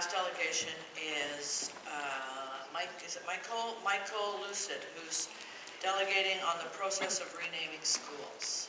last delegation is Michael Lucid, who's delegating on the process of renaming schools.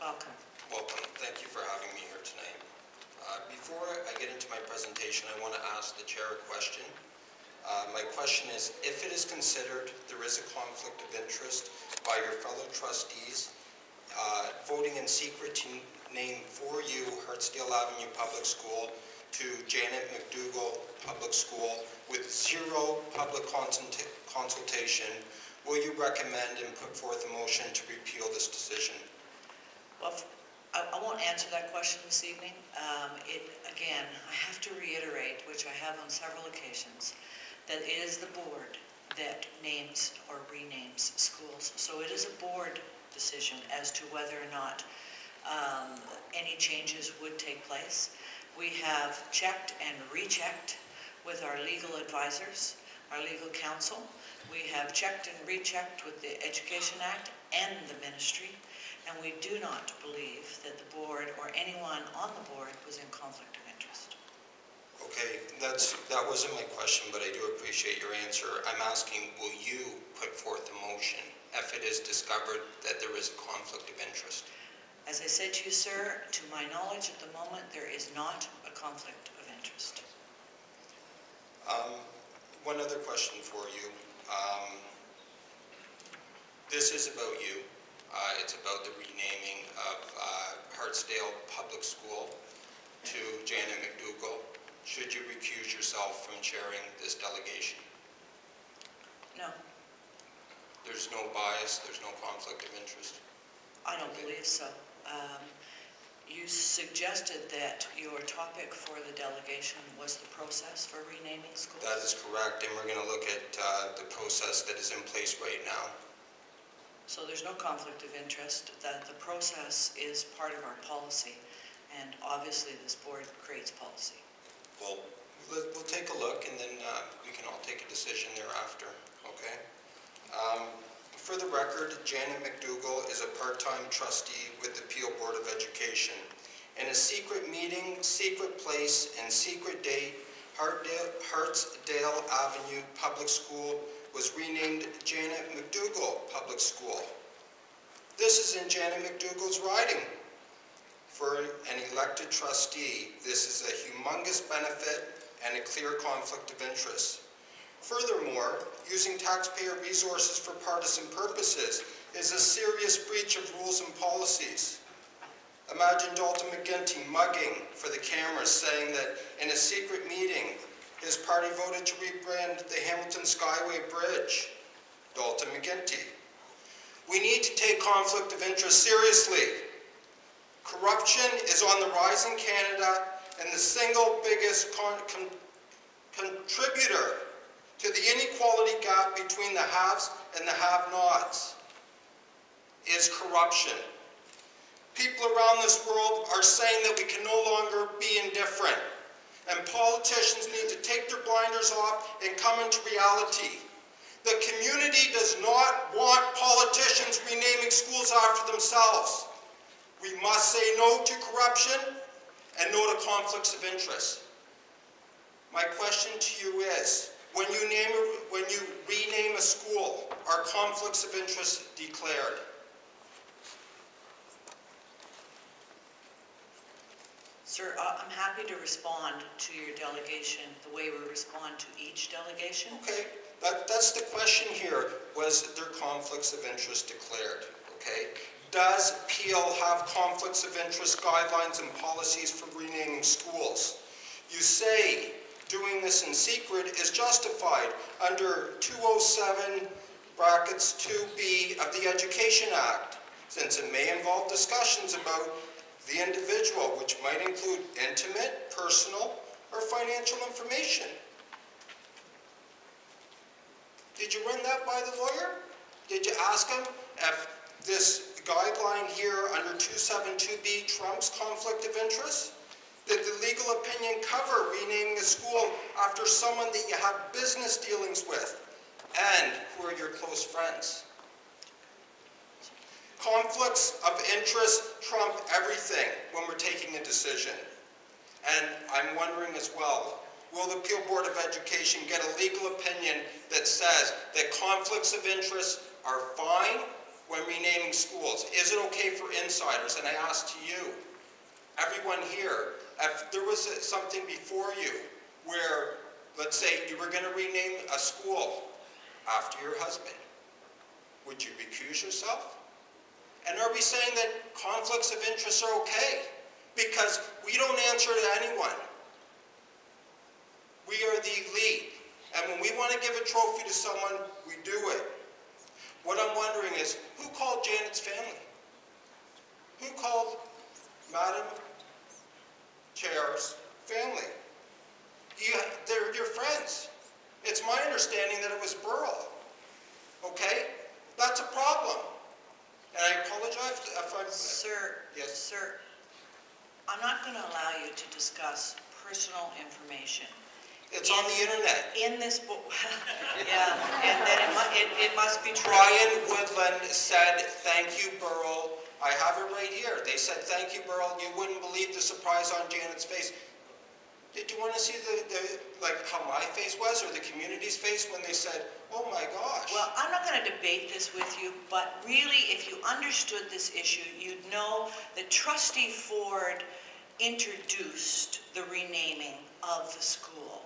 Welcome. Welcome. Thank you for having me here tonight. Before I get into my presentation, I want to ask the chair a question. My question is, if it is considered there is a conflict of interest by your fellow trustees voting in secret to name 4U Hartsdale Avenue Public School to Janet McDougald Public School with zero public consultation, will you recommend and put forth a motion to repeal this decision? Well, I won't answer that question this evening. Again, I have to reiterate, which I have on several occasions, that it is the board that names or renames schools. So it is a board decision as to whether or not any changes would take place. We have checked and rechecked with our legal advisors, our legal counsel. We have checked and rechecked with the Education Act and the ministry. And we do not believe that the board or anyone on the board was in conflict of interest. Okay, that wasn't my question, but I do appreciate your answer. I'm asking, will you put forth a motion if it is discovered that there is a conflict of interest? As I said to you, sir, to my knowledge at the moment, there is not a conflict of interest. One other question for you. This is about you. It's about the renaming of Hartsdale Public School to Janet McDougald. Should you recuse yourself from chairing this delegation? No. There's no bias, there's no conflict of interest? I don't believe so. You suggested that your topic for the delegation was the process for renaming schools? That is correct, and we're going to look at the process that is in place right now. So there's no conflict of interest, that the process is part of our policy, and obviously this board creates policy. Well, we'll take a look, and then we can all take a decision thereafter, okay? For the record, Janet McDougald is a part-time trustee with the Peel Board of Education. In a secret meeting, secret place, and secret date, Hartsdale Avenue Public School was renamed Janet McDougald Public School. This is in Janet McDougald's riding. For an elected trustee, this is a humongous benefit and a clear conflict of interest. Furthermore, using taxpayer resources for partisan purposes is a serious breach of rules and policies. Imagine Dalton McGuinty mugging for the cameras, saying that in a secret meeting, his party voted to rebrand the Hamilton Skyway Bridge. Dalton McGuinty. We need to take conflict of interest seriously. Corruption is on the rise in Canada, and the single biggest contributor to the inequality gap between the haves and the have-nots is corruption. People around this world are saying that we can no longer be indifferent. And politicians need to take their blinders off and come into reality. The community does not want politicians renaming schools after themselves. We must say no to corruption and no to conflicts of interest. My question to you is, when you rename a school, are conflicts of interest declared? Sir, I'm happy to respond to your delegation the way we respond to each delegation. Okay, that's the question here. Was there conflicts of interest declared? Okay. Does Peel have conflicts of interest guidelines and policies for renaming schools? You say doing this in secret is justified under 207 brackets 2B of the Education Act, since it may involve discussions about the individual, which might include intimate, personal, or financial information. Did you run that by the lawyer? Did you ask him if this guideline here under 272B trumps conflict of interest? Did the legal opinion cover renaming a school after someone that you have business dealings with? And who are your close friends? Conflicts of interest trump everything when we're taking a decision. And I'm wondering as well, will the Peel Board of Education get a legal opinion that says that conflicts of interest are fine when renaming schools? Is it okay for insiders? And I ask to you, everyone here, if there was something before you where, let's say, you were going to rename a school after your husband, would you recuse yourself? And are we saying that conflicts of interest are okay? Because we don't answer to anyone. We are the elite. And when we want to give a trophy to someone, we do it. What I'm wondering is, who called Janet's family? Who called Madam Chair's family? They're your friends. It's my understanding that it was Beryl. Okay? That's a problem. And I apologize if I'm... Sir, yes. Sir, I'm not going to allow you to discuss personal information. It's on the internet. In this book. Yeah, and then it must be true. Brian Woodland said, thank you, Beryl. I have it right here. They said, thank you, Beryl. You wouldn't believe the surprise on Janet's face. Did you want to see like how my face was or the community's face when they said, oh my gosh. Well, I'm not going to debate this with you, but really if you understood this issue, you'd know that Trustee Ford introduced the renaming of the school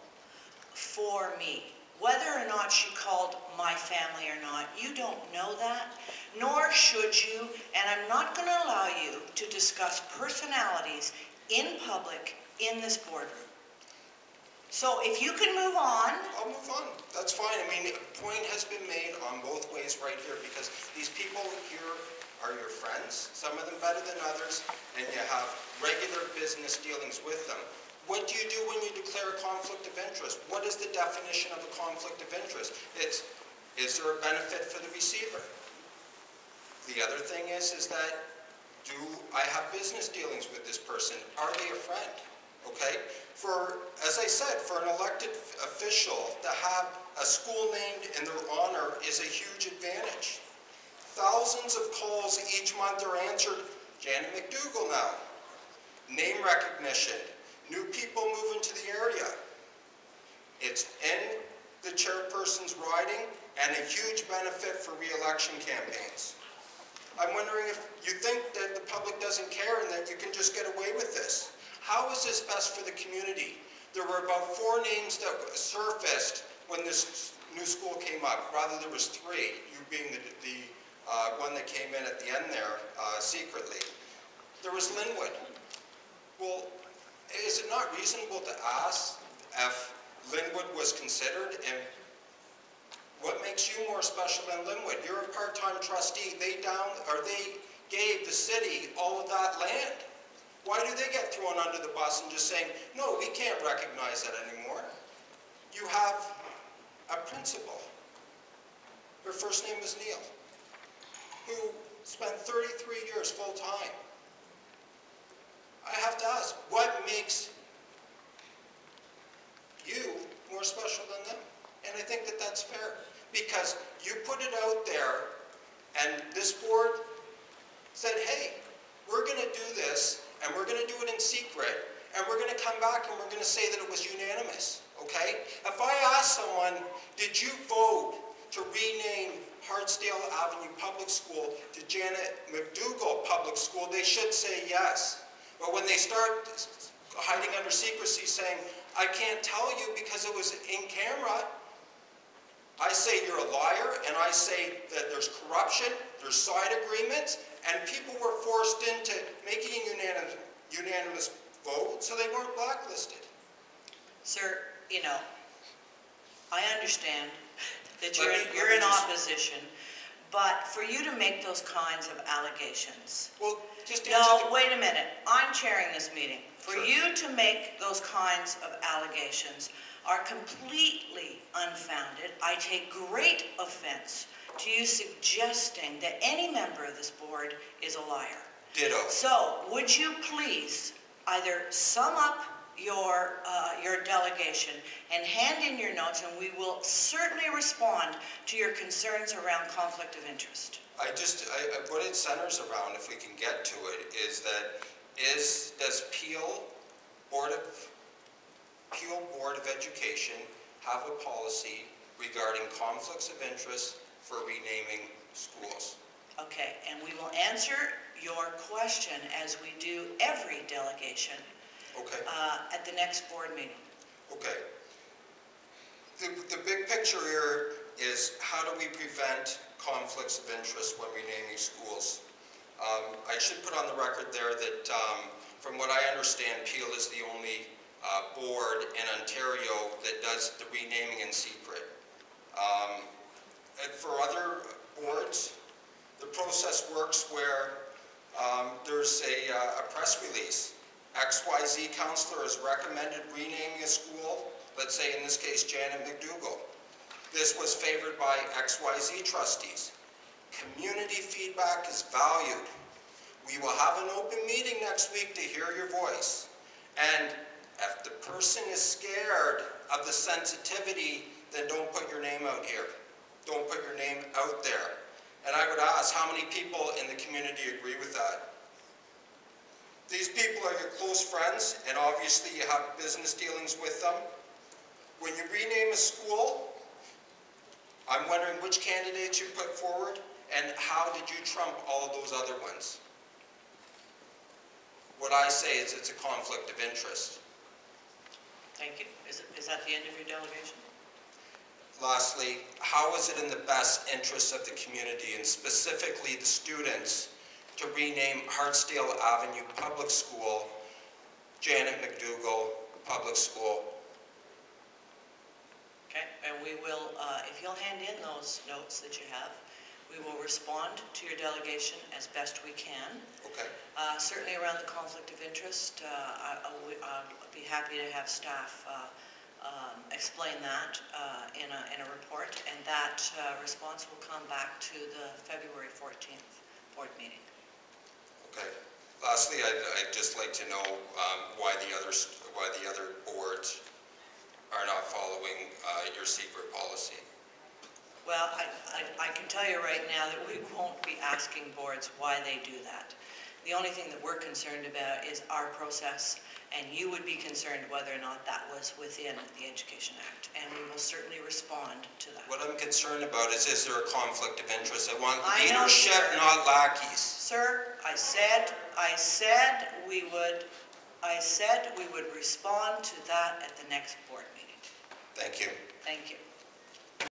for me. Whether or not she called my family or not, you don't know that, nor should you, and I'm not going to allow you to discuss personalities in public in this boardroom. So if you can move on. I'll move on. That's fine. I mean, a point has been made on both ways right here because these people here are your friends, some of them better than others, and you have regular business dealings with them. What do you do when you declare a conflict of interest? What is the definition of a conflict of interest? It's, is there a benefit for the receiver? The other thing is that, do I have business dealings with this person? Are they a friend? Okay? For, as I said, for an elected official to have a school named in their honor is a huge advantage. Thousands of calls each month are answered. Janet McDougald now. Name recognition. New people move into the area. It's in the chairperson's riding and a huge benefit for re-election campaigns. I'm wondering if you think that the public doesn't care and that you can just get away with this. How is this best for the community? There were about 4 names that surfaced when this new school came up. Rather, there was 3, you being the one that came in at the end there secretly. There was Lyndwood. Well, is it not reasonable to ask if Lyndwood was considered? And what makes you more special than Lyndwood? You're a part-time trustee. They gave the city all of that land. Why do they get thrown under the bus and just saying, no, we can't recognize that anymore? You have a principal. Her first name was Neil, who spent 33 years full-time. I have to ask, what makes you more special than them? And I think that that's fair, because you put it out there, and this board said, hey, we're going to do this, and we're going to do it in secret, and we're going to come back and we're going to say that it was unanimous, okay? If I ask someone, did you vote to rename Hartsdale Avenue Public School to Janet McDougald Public School, they should say yes. But when they start hiding under secrecy saying, I can't tell you because it was in camera, I say you're a liar, and I say that there's corruption, there's side agreements, and people were forced into making a unanimous vote, so they weren't blacklisted. Sir, you know, I understand that you're in opposition, But for you to make those kinds of allegations. Well, just no, wait a minute. I'm chairing this meeting. For sure. You to make those kinds of allegations are completely unfounded. I take great offense to you suggesting that any member of this board is a liar. Ditto. So, would you please either sum up your delegation and hand in your notes, and we will certainly respond to your concerns around conflict of interest. I what it centers around, if we can get to it, is that does Peel Board of Education have a policy regarding conflicts of interest for renaming schools? Okay, and we will answer your question as we do every delegation. Okay. At the next board meeting. Okay. The big picture here is how do we prevent conflicts of interest when renaming schools? I should put on the record there that from what I understand, Peel is the only board in Ontario that does the renaming in secret. And for other boards, the process works where there's a press release. XYZ counselor has recommended renaming a school, let's say in this case Janet McDougald. This was favored by XYZ trustees. Community feedback is valued. We will have an open meeting next week to hear your voice. And if the person is scared of the sensitivity, then don't put your name out here. Don't put your name out there. And I would ask how many people in the community agree with that? These people are your close friends, and obviously you have business dealings with them. When you rename a school, I'm wondering which candidates you put forward, and how did you trump all of those other ones? What I say is it's a conflict of interest. Thank you. Is that the end of your delegation? Lastly, how is it in the best interest of the community, and specifically the students, to rename Hartsdale Avenue Public School, Janet McDougald Public School? Okay, and we will, if you'll hand in those notes that you have, we will respond to your delegation as best we can. Okay. Certainly around the conflict of interest, I'll be happy to have staff explain that in a report, and that response will come back to the February 14th board meeting. Okay. Lastly, I'd just like to know why the other boards are not following your secret policy. Well, I can tell you right now that we won't be asking boards why they do that. The only thing that we're concerned about is our process, and you would be concerned whether or not that was within the Education Act, and we will certainly respond to that. What I'm concerned about is there a conflict of interest? I want leadership, not lackeys. Sir, I said we would respond to that at the next board meeting. Thank you. Thank you.